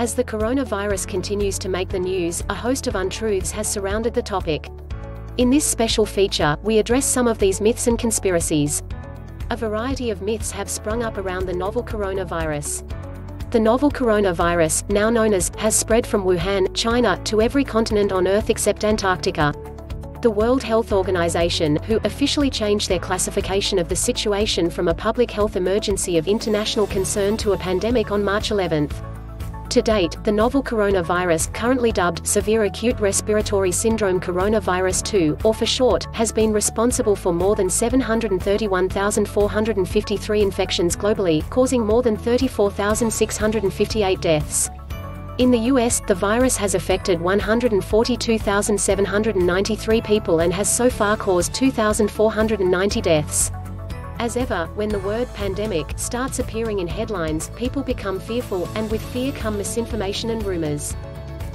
As the coronavirus continues to make the news, a host of untruths has surrounded the topic. In this special feature, we address some of these myths and conspiracies. A variety of myths have sprung up around the novel coronavirus. The novel coronavirus, now known as, has spread from Wuhan, China, to every continent on Earth except Antarctica. The World Health Organization, who officially changed their classification of the situation from a public health emergency of international concern to a pandemic on March 11. To date, the novel coronavirus, currently dubbed Severe Acute Respiratory Syndrome Coronavirus 2, or for short, has been responsible for more than 731,453 infections globally, causing more than 34,658 deaths. In the US, the virus has affected 142,793 people and has so far caused 2,490 deaths. As ever, when the word pandemic starts appearing in headlines, people become fearful, and with fear come misinformation and rumors.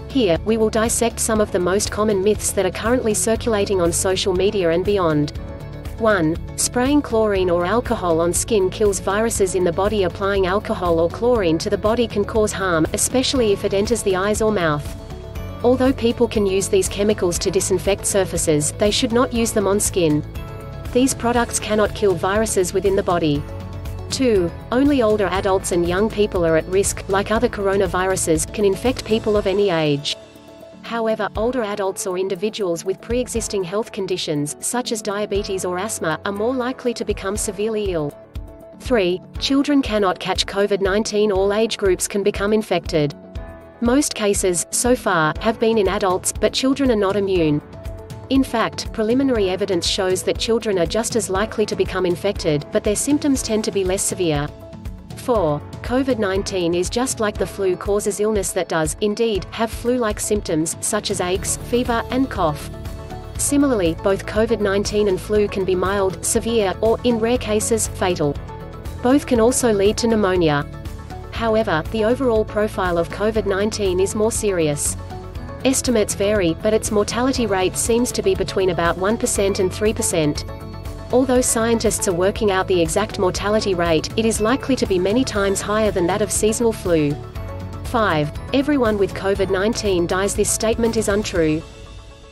Here, we will dissect some of the most common myths that are currently circulating on social media and beyond. 1. Spraying chlorine or alcohol on skin kills viruses in the body. Applying alcohol or chlorine to the body can cause harm, especially if it enters the eyes or mouth. Although people can use these chemicals to disinfect surfaces, they should not use them on skin. These products cannot kill viruses within the body. 2. Only older adults and young people are at risk, like other coronaviruses, can infect people of any age. However, older adults or individuals with pre-existing health conditions, such as diabetes or asthma, are more likely to become severely ill. 3. Children cannot catch COVID-19. All age groups can become infected. Most cases, so far, have been in adults, but children are not immune. In fact, preliminary evidence shows that children are just as likely to become infected, but their symptoms tend to be less severe. 4. COVID-19 is just like the flu, causes illness that does, indeed, have flu-like symptoms, such as aches, fever, and cough. Similarly, both COVID-19 and flu can be mild, severe, or, in rare cases, fatal. Both can also lead to pneumonia. However, the overall profile of COVID-19 is more serious. Estimates vary, but its mortality rate seems to be between about 1% and 3%. Although scientists are working out the exact mortality rate, it is likely to be many times higher than that of seasonal flu. 5. Everyone with COVID-19 dies. This statement is untrue.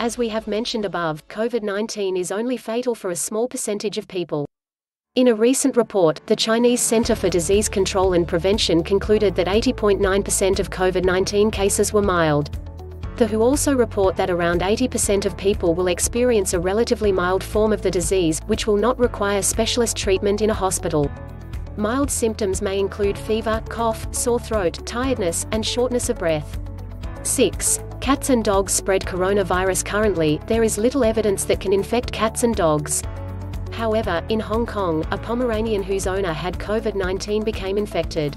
As we have mentioned above, COVID-19 is only fatal for a small percentage of people. In a recent report, the Chinese Center for Disease Control and Prevention concluded that 80.9% of COVID-19 cases were mild. The WHO also report that around 80% of people will experience a relatively mild form of the disease, which will not require specialist treatment in a hospital. Mild symptoms may include fever, cough, sore throat, tiredness, and shortness of breath. 6. Cats and dogs spread coronavirus. Currently, there is little evidence that can infect cats and dogs. However, in Hong Kong, a Pomeranian whose owner had COVID-19 became infected.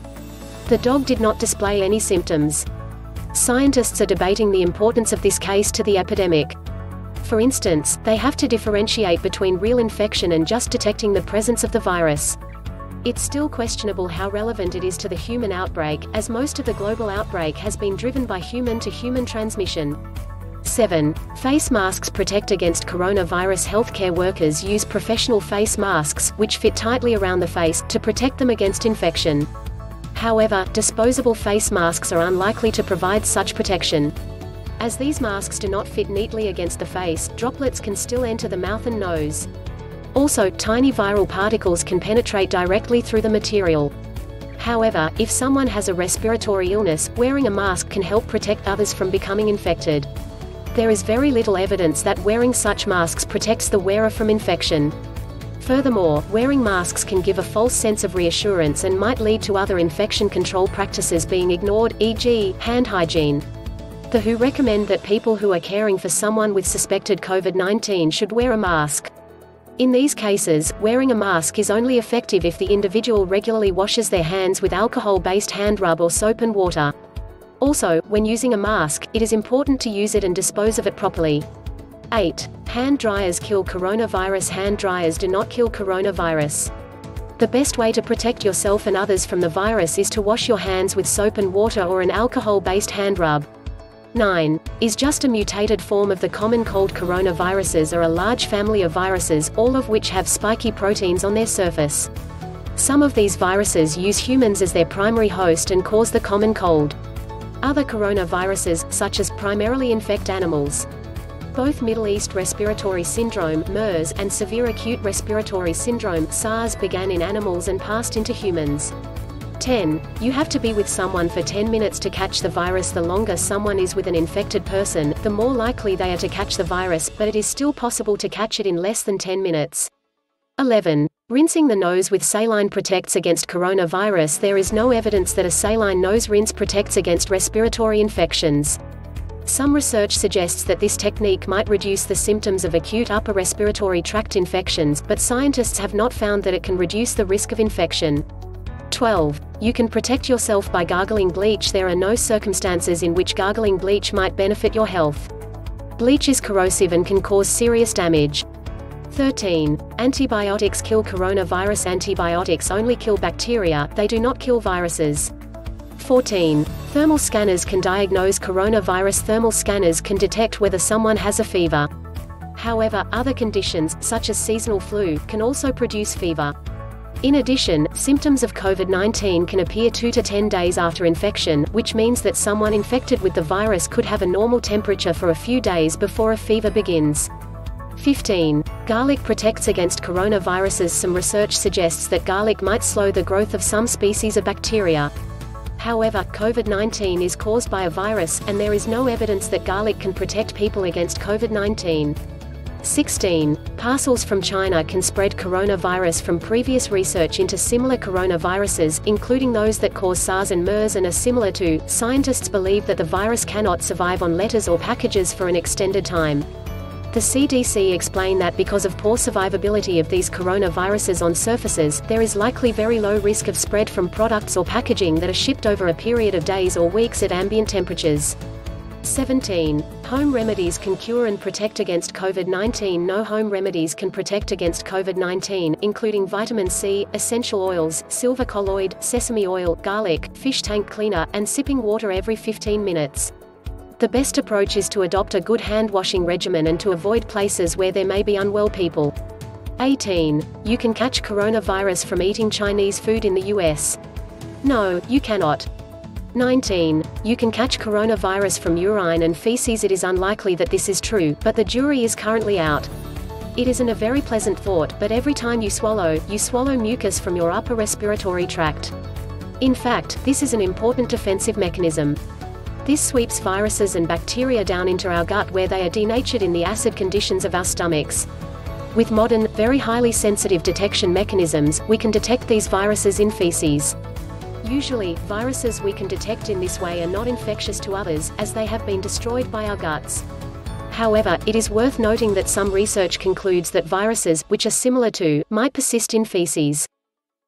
The dog did not display any symptoms. Scientists are debating the importance of this case to the epidemic. For instance, they have to differentiate between real infection and just detecting the presence of the virus. It's still questionable how relevant it is to the human outbreak, as most of the global outbreak has been driven by human-to-human transmission. 7. Face masks protect against coronavirus. Healthcare workers use professional face masks, which fit tightly around the face, to protect them against infection. However, disposable face masks are unlikely to provide such protection. As these masks do not fit neatly against the face, droplets can still enter the mouth and nose. Also, tiny viral particles can penetrate directly through the material. However, if someone has a respiratory illness, wearing a mask can help protect others from becoming infected. There is very little evidence that wearing such masks protects the wearer from infection. Furthermore, wearing masks can give a false sense of reassurance and might lead to other infection control practices being ignored, e.g., hand hygiene. The WHO recommend that people who are caring for someone with suspected COVID-19 should wear a mask. In these cases, wearing a mask is only effective if the individual regularly washes their hands with alcohol-based hand rub or soap and water. Also, when using a mask, it is important to use it and dispose of it properly. 8. Hand dryers kill coronavirus. Hand dryers do not kill coronavirus. The best way to protect yourself and others from the virus is to wash your hands with soap and water or an alcohol-based hand rub. 9. Is just a mutated form of the common cold. Coronaviruses are a large family of viruses, all of which have spiky proteins on their surface. Some of these viruses use humans as their primary host and cause the common cold. Other coronaviruses, such as, primarily infect animals. Both Middle East Respiratory Syndrome (MERS) and Severe Acute Respiratory Syndrome (SARS) began in animals and passed into humans. 10. You have to be with someone for 10 minutes to catch the virus. The longer someone is with an infected person, the more likely they are to catch the virus, but it is still possible to catch it in less than 10 minutes. 11. Rinsing the nose with saline protects against coronavirus. There is no evidence that a saline nose rinse protects against respiratory infections. Some research suggests that this technique might reduce the symptoms of acute upper respiratory tract infections, but scientists have not found that it can reduce the risk of infection. 12. You can protect yourself by gargling bleach. There are no circumstances in which gargling bleach might benefit your health. Bleach is corrosive and can cause serious damage. 13. Antibiotics kill coronavirus. Antibiotics only kill bacteria, they do not kill viruses. 14. Thermal scanners can diagnose coronavirus. Thermal scanners can detect whether someone has a fever. However, other conditions, such as seasonal flu, can also produce fever. In addition, symptoms of COVID-19 can appear 2 to 10 days after infection, which means that someone infected with the virus could have a normal temperature for a few days before a fever begins. 15. Garlic protects against coronaviruses. Some research suggests that garlic might slow the growth of some species of bacteria. However, COVID-19 is caused by a virus, and there is no evidence that garlic can protect people against COVID-19. 16. Parcels from China can spread coronavirus. From previous research into similar coronaviruses, including those that cause SARS and MERS and are similar to, scientists believe that the virus cannot survive on letters or packages for an extended time. The CDC explained that because of poor survivability of these coronaviruses on surfaces, there is likely very low risk of spread from products or packaging that are shipped over a period of days or weeks at ambient temperatures. 17. Home remedies can cure and protect against COVID-19. No home remedies can protect against COVID-19, including vitamin C, essential oils, silver colloid, sesame oil, garlic, fish tank cleaner, and sipping water every 15 minutes. The best approach is to adopt a good hand-washing regimen and to avoid places where there may be unwell people. 18. You can catch coronavirus from eating Chinese food in the US. No, you cannot. 19. You can catch coronavirus from urine and feces. It is unlikely that this is true, but the jury is currently out. It isn't a very pleasant thought, but every time you swallow mucus from your upper respiratory tract. In fact, this is an important defensive mechanism. This sweeps viruses and bacteria down into our gut where they are denatured in the acid conditions of our stomachs. With modern, very highly sensitive detection mechanisms, we can detect these viruses in feces. Usually, viruses we can detect in this way are not infectious to others, as they have been destroyed by our guts. However, it is worth noting that some research concludes that viruses, which are similar to, might persist in feces.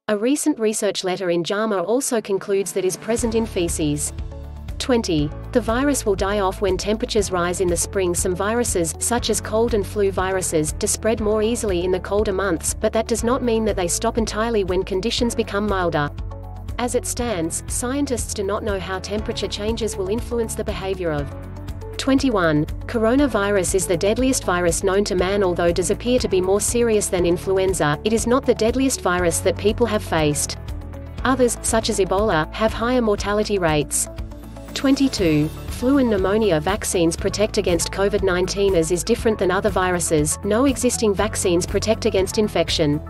A recent research letter in JAMA also concludes that is present in feces. 20. The virus will die off when temperatures rise in the spring. Some viruses, such as cold and flu viruses, do spread more easily in the colder months, but that does not mean that they stop entirely when conditions become milder. As it stands, scientists do not know how temperature changes will influence the behavior of. 21. Coronavirus is the deadliest virus known to man. Although it does appear to be more serious than influenza, it is not the deadliest virus that people have faced. Others, such as Ebola, have higher mortality rates. 22. Flu and pneumonia vaccines protect against COVID-19. As is different than other viruses, no existing vaccines protect against infection.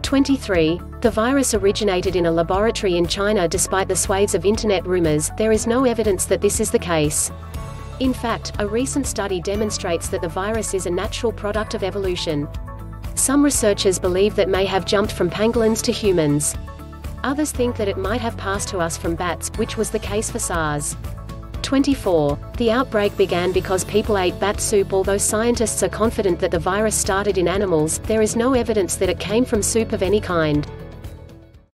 23. The virus originated in a laboratory in China. Despite the swathes of internet rumors, there is no evidence that this is the case. In fact, a recent study demonstrates that the virus is a natural product of evolution. Some researchers believe that may have jumped from pangolins to humans. Others think that it might have passed to us from bats, which was the case for SARS. 24. The outbreak began because people ate bat soup. Although scientists are confident that the virus started in animals, there is no evidence that it came from soup of any kind.